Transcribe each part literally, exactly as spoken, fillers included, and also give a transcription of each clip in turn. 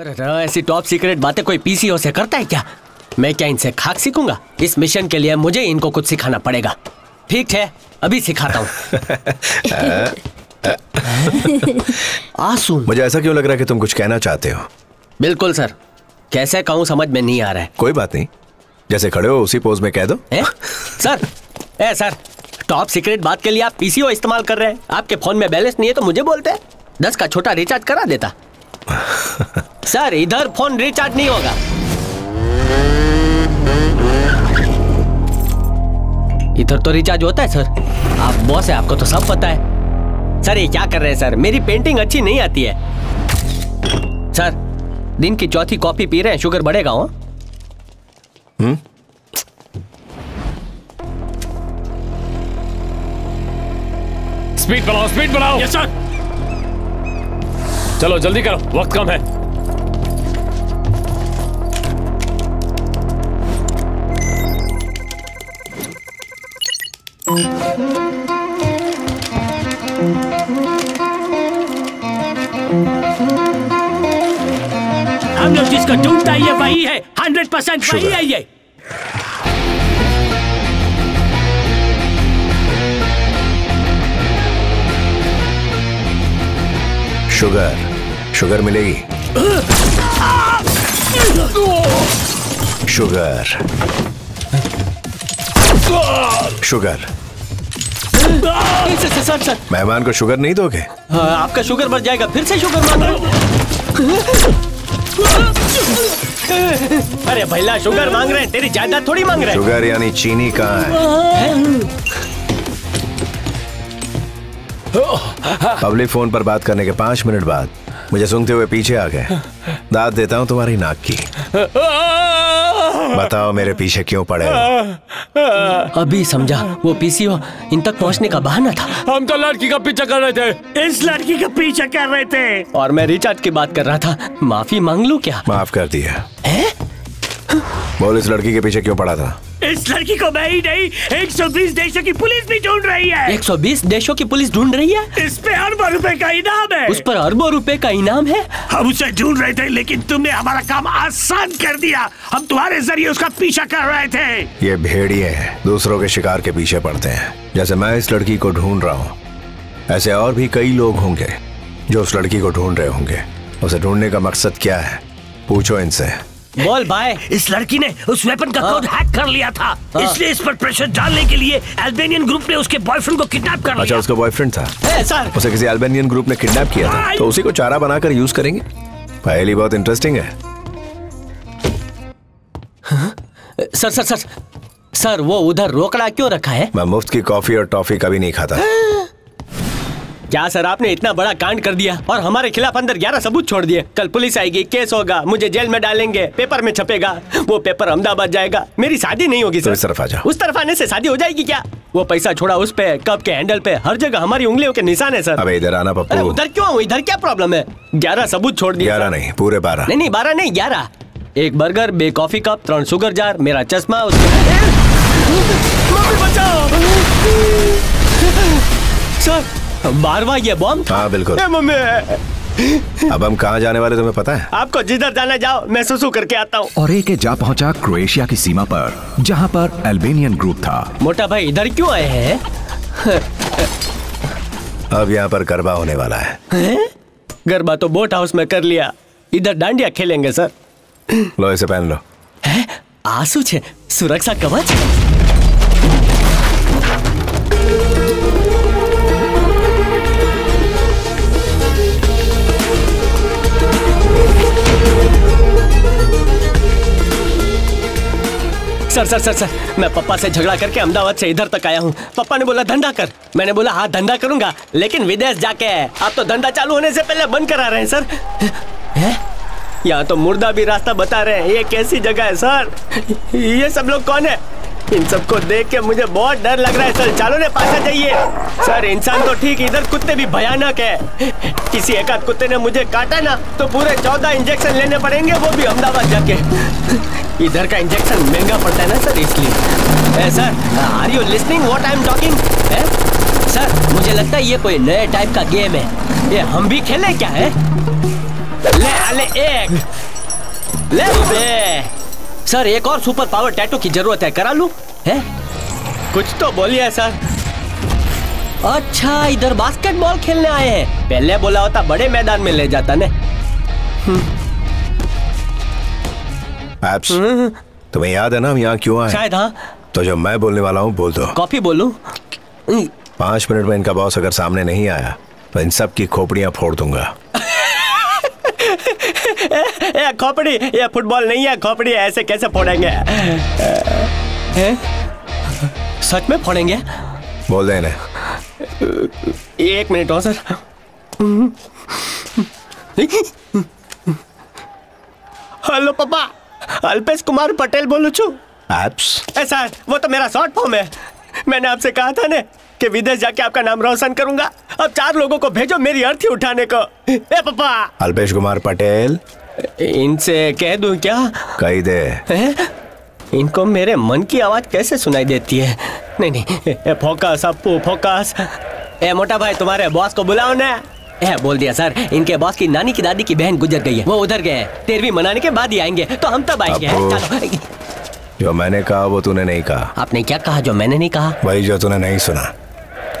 अरे ऐसी top secret बातें कोई पीसीओ से करता है क्या? मैं क्या इनसे खाक सीखूंगा? इस मिशन के लिए मुझे इनको कुछ सिखाना पड़ेगा। ठीक है, अभी सिखाता हूँ। आंसू, मुझे ऐसा क्यों लग रहा है कि तुम कुछ कहना चाहते हो? बिल्कुल सर, कैसे कहूँ समझ में नहीं आ रहा है। कोई बात नहीं, जैसे खड़े हो उसी पोज में कह दो। ए? सर, ए सर, टॉप सीक्रेट बात के लिए आप पीसीओ इस्तेमाल कर रहे हैं। आपके फोन में बैलेंस नहीं है तो मुझे बोलते हैं, दस का छोटा रिचार्ज करा देता। सर, इधर फोन रिचार्ज नहीं होगा। इधर तो रिचार्ज होता है सर, आप बॉस है, आपको तो सब पता है। सर ये क्या कर रहे हैं सर, मेरी पेंटिंग अच्छी नहीं आती है। सर दिन की चौथी कॉफी पी रहे हैं, शुगर बढ़ेगा। हो हम्म, स्पीड बढ़ाओ, स्पीड बढ़ाओ। यस सर, चलो जल्दी करो, वक्त कम है। हम लोग जिसको ढूंढता है ये वही है, हंड्रेड परसेंट वही है ये। शुगर, शुगर मिलेगी। Sugar, sugar. मेहमान को शुगर नहीं दोगे? आपका शुगर बढ़ जाएगा। फिर से शुगर मांग रहे? अरे भैया शुगर मांग रहे हैं, तेरी जायदाद थोड़ी मांग रहे हैं। शुगर यानी चीनी कहाँ है? पब्लिक फोन पर बात करने के पांच मिनट बाद मुझे सुनते हुए पीछे आ गए। दाद देता हूँ तुम्हारी नाक की। बताओ मेरे पीछे क्यों पड़े हो? अभी समझा, वो पीसीओ इन तक पहुँचने का बहाना था। हम तो लड़की का पीछा कर रहे थे, इस लड़की का पीछा कर रहे थे, और मैं रिचार्ज की बात कर रहा था। माफी मांग लूँ क्या? माफ कर दिया। बोल इस लड़की के पीछे क्यों पड़ा था? इस लड़की को मैं ही नहीं, एक सौ बीस देशों की पुलिस भी ढूंढ रही है। एक सौ बीस देशों की पुलिस ढूंढ रही है? इस पे अरबों रुपए का इनाम है। उस पर अरबों रुपए का इनाम है। हम उसे ढूंढ रहे थे लेकिन तुमने हमारा काम आसान कर दिया। हम तुम्हारे जरिए उसका पीछा कर रहे थे। ये भेड़िए हैं, दूसरों के शिकार के पीछे पड़ते हैं। जैसे मैं इस लड़की को ढूंढ रहा हूँ, ऐसे और भी कई लोग होंगे जो उस लड़की को ढूंढ रहे होंगे। उसे ढूंढने का मकसद क्या है, पूछो इनसे। बोल भाई, इस लड़की ने उस वेपन का कोड हैक कर लिया था, इसलिए इस पर प्रेशर डालने के लिए अल्बेनियन ग्रुप ने उसके बॉयफ्रेंड को किडनैप कर लिया। अच्छा, उसका बॉयफ्रेंड था? ए, सर। उसे किसी अल्बेनियन ग्रुप ने किडनैप किया था, तो उसी को चारा बनाकर यूज करेंगे। पहली बहुत इंटरेस्टिंग है। हाँ? सर सर सर सर वो उधर रोकड़ा क्यों रखा है? मैं मुफ्त की कॉफी और टॉफी कभी नहीं खाता। क्या सर, आपने इतना बड़ा कांड कर दिया और हमारे खिलाफ अंदर ग्यारह सबूत छोड़ दिए। कल पुलिस आएगी, केस होगा, मुझे जेल में डालेंगे, पेपर में छपेगा, वो पेपर अहमदाबाद जाएगा, मेरी शादी नहीं होगी। सर इस तरफ आ जाओ। उस तरफ आने से शादी हो जाएगी क्या? वो पैसा छोड़ा उस पे, कप के हैंडल पे, हर जगह हमारी उंगलियों के निशान है सर। अबे इधर आना पप्पू। उधर क्यों, इधर क्या प्रॉब्लम है? ग्यारह सबूत छोड़ दिया। ग्यारह नहीं, पूरे बारह। नहीं नहीं, बारह नहीं, ग्यारह। एक बर्गर, बे कॉफी कप, तीन शुगर जार, मेरा चश्मा। सर बारवा ये बॉम्ब? हाँ बिल्कुल। अब हम कहाँ जाने वाले तुम्हें पता है? आपको जिधर जाना जाओ, मैं सुसु करके आता हूँ। और एक जा पहुँचा क्रोएशिया की सीमा पर, जहाँ पर अल्बेनियन ग्रुप था। मोटा भाई इधर क्यों आए हैं? अब यहाँ पर गरबा होने वाला है। है? गरबा तो बोट हाउस में कर लिया, इधर डांडिया खेलेंगे सर। लो इसे पहन लो। आंसू छे, सुरक्षा कवच। सर सर सर सर मैं पप्पा से झगड़ा करके अहमदाबाद से इधर तक आया हूँ। पप्पा ने बोला धंधा कर, मैंने बोला हाँ धंधा करूँगा, लेकिन विदेश जाके। आप तो धंधा चालू होने से पहले बंद करा रहे हैं सर। है? यहाँ तो मुर्दा भी रास्ता बता रहे हैं। ये कैसी जगह है सर? ये सब लोग कौन है? इन सबको देख के मुझे बहुत डर लग रहा है सर। चालों ने पासा चाहिए सर। इंसान तो ठीक, इधर कुत्ते भी भयानक है। किसी एक आध कुत्ते ने मुझे काटा ना तो पूरे चौदह इंजेक्शन लेने पड़ेंगे, वो भी अहमदाबाद जाके। इधर का इंजेक्शन महंगा पड़ता है ना सर, इसलिए। Sir are you listening what I am talking? Sir मुझे लगता है ये कोई नए टाइप का गेम है, ये हम भी खेलें क्या? है ले आले एक ले बे। सर एक और सुपर पावर टैटू की जरूरत है, करा लूं? है कुछ तो बोलिए सर। अच्छा इधर बास्केटबॉल खेलने आए हैं, पहले बोला होता बड़े मैदान में ले जाता ने। एप्स, तुम्हें याद है ना हम यहाँ क्यों आए? शायद हाँ। तो जब मैं बोलने वाला हूँ बोल दो। कॉफी बोलूं? पांच मिनट में इनका बॉस अगर सामने नहीं आया तो इन सब की खोपड़ियाँ फोड़ दूंगा। ये खोपड़ी, ये फुटबॉल नहीं है खोपड़ी, ऐसे कैसे फोड़ेंगे? सच में फोड़ेंगे? बोल देना। एक मिनट और सर। हेलो पापा, अल्पेश कुमार पटेल बोलू छू। सर वो तो मेरा शॉर्ट फॉर्म है, मैंने आपसे कहा था ने कि विदेश जाके आपका नाम रोशन करूंगा। अब चार लोगों को भेजो मेरी अर्थी उठाने को। ए पापा, अल्पेश कुमार पटेल इनसे कह दूं क्या? कह दे। ए? इनको मेरे मन की आवाज कैसे सुनाई देती है? नहीं नहीं, ए फोकस अपू फोकस। ए मोटा भाई तुम्हारे बॉस को बुलाओ ना। ए बोल दिया सर, इनके बॉस की नानी की दादी की बहन गुजर गई है, वो उधर गए, तेरहवीं मनाने के बाद ही आएंगे, तो हम तब आएंगे। जो मैंने कहा वो तूने नहीं कहा। आपने क्या कहा जो मैंने नहीं कहा? भाई जो तूने नहीं सुना।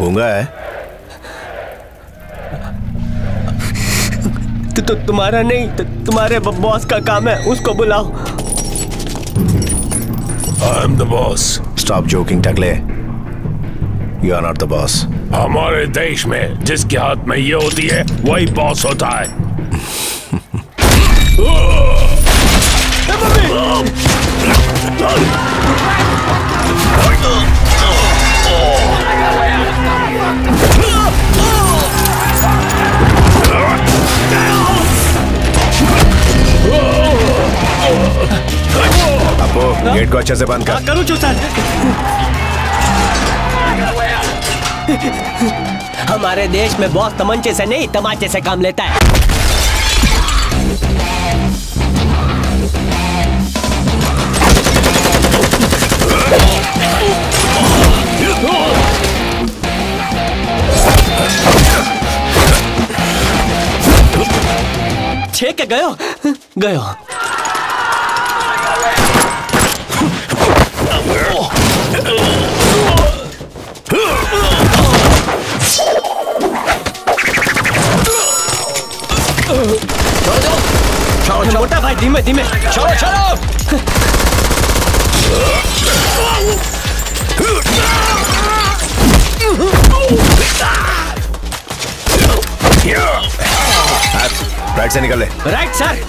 गूंगा है तो, तो तुम्हारा नहीं तो तुम्हारे बॉस का काम है, उसको बुलाओ। I am the boss. Stop joking टकले, you are not the boss. हमारे देश में जिसके हाथ में ये होती है वही बॉस होता है। अपो गेट को अच्छे से बंद कर। करूं चूसर। हमारे देश में बॉस तमंचे से नहीं तमाचे से काम लेता है। छेक गयो गयो। मोटा भाई धीमे धीमे चलो चलो। राइट से निकल ले। Right sir.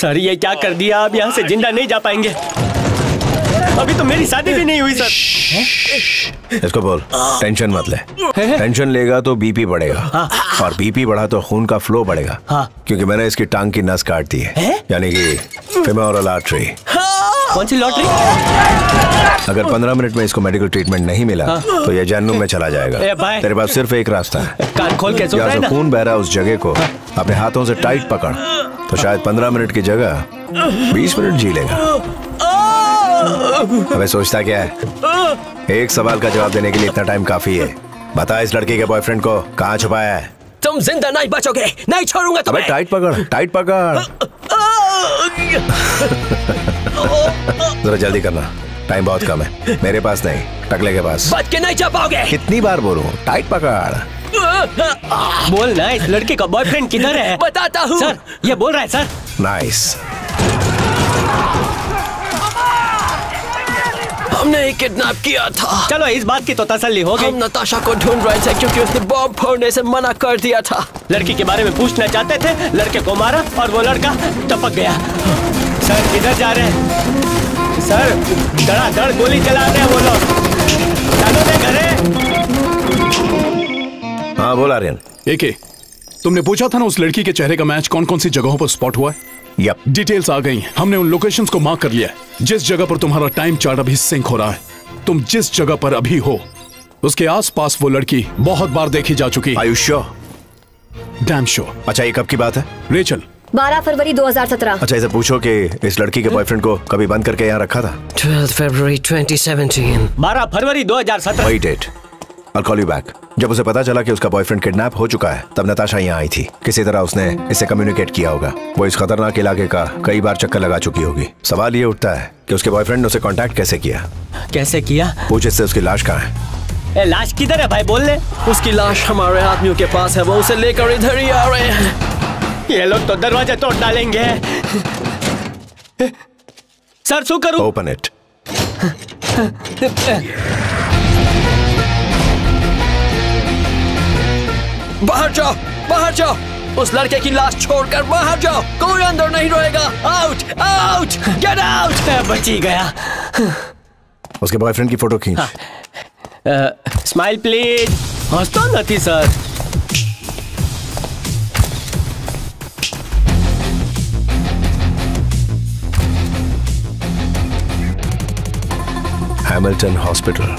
सर ये क्या कर दिया, आप यहाँ से जिंदा नहीं जा पाएंगे। अभी तो मेरी शादी भी नहीं हुई सर। इसको बोल टेंशन मत ले, टेंशन लेगा तो बीपी बढ़ेगा। हाँ। और बीपी बढ़ा तो खून का फ्लो बढ़ेगा। हाँ। क्योंकि मैंने इसकी टांग की नस काट दी है, यानी कि फेमोरल आर्टरी। कौन सी लॉटरी? अगर पंद्रह मिनट में इसको मेडिकल ट्रीटमेंट नहीं मिला हाँ। तो ये जहन्नुम में चला जाएगा। तेरे पास सिर्फ एक रास्ता है, कान खोल के सो रहा खून बह रहा उस जगह को अपने हाथों से टाइट पकड़, तो शायद पंद्रह मिनट की जगह बीस मिनट जी लेगा। अबे सोचता क्या है, एक सवाल का जवाब देने के लिए इतना टाइम काफी है। बता इस लड़की के बॉयफ्रेंड को कहाँ छुपाया है? तुम जिंदा नहीं बचोगे, नहीं छोड़ूंगा तुम्हें। टाइट पकड़, टाइट पकड़। जरा जल्दी करना, टाइम बहुत कम है। मेरे पास नहीं, टकले के पास। बच के नहीं जा पाओगे। कितनी बार बोलूं, टाइट पकड़। बोल ना, इस लड़की का बॉयफ्रेंड किधर है? बताता हूँ सर, ये बोल रहा है सर। नाइस, हमने ही किडनैप किया था। चलो इस बात की तो तसल्ली हो गई। हम नताशा को ढूंढ रहे थे क्योंकि उसने बॉम्ब फोड़ने से मना कर दिया था। लड़की के बारे में पूछना चाहते थे, लड़के को मारा और वो लड़का टपक गया। सर किधर जा रहे हैं? सर धड़ाधड़ गोली चला रहे हैं वो लोग। चलो ले घरे। हाँ बोल आर्यन। एके, तुमने पूछा था ना उस लड़की के चेहरे का मैच कौन कौन सी जगहों पर स्पॉट हुआ है? Yep. डिटेल्स आ गई हैं। हमने उन लोकेशंस को मार्क कर लिया है। जिस जगह पर तुम्हारा टाइम चार्ट अभी सिंक हो रहा है, तुम जिस जगह पर अभी हो उसके आसपास वो लड़की बहुत बार देखी जा चुकी। Are you sure? Damn sure. अच्छा ये कब की बात है? रेचल। बारह फरवरी दो हज़ार सत्रह। अच्छा इसे पूछो कि इस लड़की के बॉयफ्रेंड को कभी बंद करके यहाँ रखा था। बारह फरवरी दो हज़ार सत्रह। बारह फरवरी दो हज़ार सत्रह। वही date. I'll call you back. जब उसे पता चला कि उसका बॉयफ्रेंड किडनैप हो चुका है तब नताशा यहाँ आई थी। किसी तरह उसने इससे कम्युनिकेट किया होगा। वो इस खतरनाक इलाके का कई बार चक्कर लगा चुकी होगी। सवाल ये उठता है कि उसके बॉयफ्रेंड ने उसे कांटेक्ट कैसे किया? कैसे किया? पूछ इससे उसकी लाश कहाँ है? ए, लाश किधर है भाई? बोल ले। उसकी लाश हमारे आदमियों के पास है, वो उसे लेकर इधर ही आ रहे हैं। ये लोग तो दरवाजा तोड़ डालेंगे। सर शू करूं? Open it. बाहर जाओ, बाहर जाओ। उस लड़के की लाश छोड़कर बाहर जाओ, कोई अंदर नहीं रहेगा। Out, out, get out. बची गया। उसके बॉयफ्रेंड की फोटो खींच। Smile please. हंसता नहीं सर। Hamilton hospital.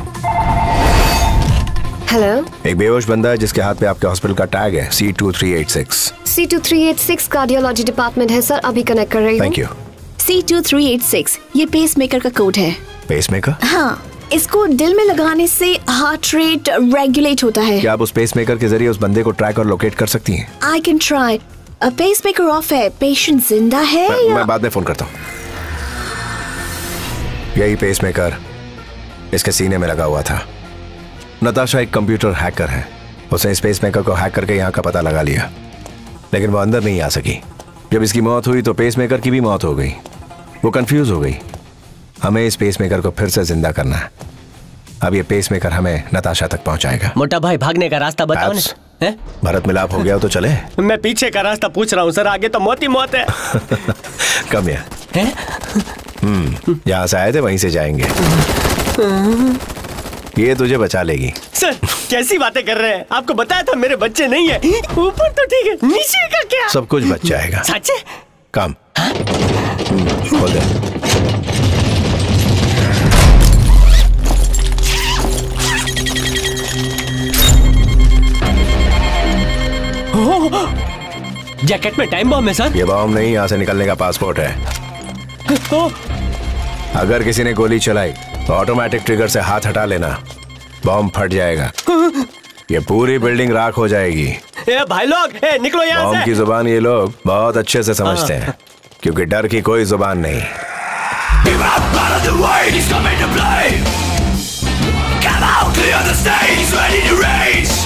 हेलो। एक बेहोश बंदा है जिसके हाथ पे आपके हॉस्पिटल का टैग है C two three eight six. C two three eight six cardiology department है सर, अभी कनेक्ट कर रही हूँ। Thank you. C two three eight six ये पेसमेकर का कोड है। पेसमेकर? हाँ, इसको दिल में लगाने से हार्ट रेट रेगुलेट होता है। क्या आप उस पेसमेकर के जरिए उस बंदे को ट्रैक और लोकेट कर सकती हैं? I can try. Pacemaker off है, पेशेंट जिंदा है। मैं, या? मैं बाद में फोन करता हूँ। यही पेसमेकर इसके सीने में लगा हुआ था। नताशा एक कंप्यूटर हैकर है। उसने पेसमेकर को हैक करके यहाँ का पता लगा लिया, लेकिन वो अंदर नहीं आ सकी। जब इसकी मौत हुई तो पेसमेकर की भी मौत हो गई। वो कंफ्यूज हो गई। हमें इस पेसमेकर को फिर से जिंदा करना है। अब ये पेसमेकर हमें नताशा तक पहुँचाएगा। मोटा भाई भागने का रास्ता बताओ ना। भरत मिलाप हो गया तो चले। मैं पीछे का रास्ता पूछ रहा हूँ सर, आगे तो मौत ही मौत है। कम यहाँ, जहाँ से आए थे वहीं से जाएंगे। ये तुझे बचा लेगी। सर कैसी बातें कर रहे हैं? आपको बताया था मेरे बच्चे नहीं है। ऊपर तो ठीक है, नीचे का क्या? सब कुछ बच जाएगा। सच्चे? काम। हाँ? खोल दे। जैकेट में टाइम बॉम्ब है सर। ये बॉम्ब नहीं, यहाँ से निकलने का पासपोर्ट है। ओ। अगर किसी ने गोली चलाई तो ऑटोमेटिक ट्रिगर से हाथ हटा लेना, बॉम्ब फट जाएगा। ये पूरी बिल्डिंग राख हो जाएगी। ए भाई लोग, ए निकलो यहाँ से। बॉम्ब की जुबान ये लोग बहुत अच्छे से समझते हैं, क्योंकि डर की कोई जुबान नहीं। Come out, clear the stage, ready to race.